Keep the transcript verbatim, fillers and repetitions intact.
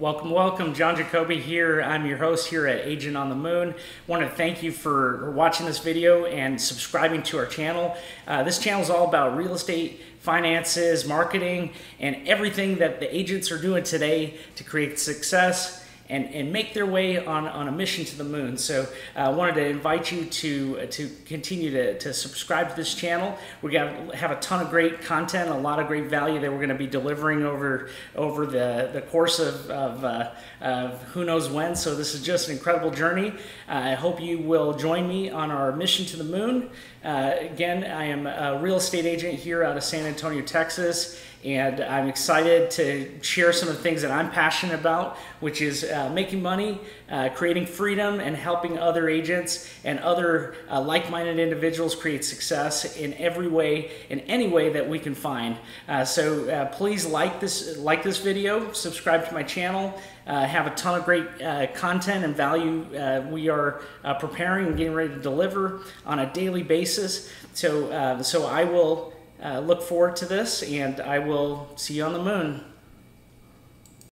Welcome, welcome. John Jacoby here. I'm your host here at Agent on the Moon. I want to thank you for watching this video and subscribing to our channel. Uh, this channel is all about real estate, finances, marketing, and everything that the agents are doing today to create success and, and make their way on, on a mission to the moon. So I uh, wanted to invite you to, to continue to, to subscribe to this channel. We're going to have a ton of great content, a lot of great value that we're going to be delivering over, over the, the course of, of, uh, of who knows when. So this is just an incredible journey. Uh, I hope you will join me on our mission to the moon. Uh, again, I am a real estate agent here out of San Antonio, Texas. And I'm excited to share some of the things that I'm passionate about, which is uh, making money, uh, creating freedom, and helping other agents and other uh, like-minded individuals create success in every way, in any way that we can find. Uh, so uh, please like this, like this video, subscribe to my channel. Uh, have a ton of great uh, content and value uh, we are uh, preparing and getting ready to deliver on a daily basis. So, uh, so I will. Uh, look forward to this, and I will see you on the moon.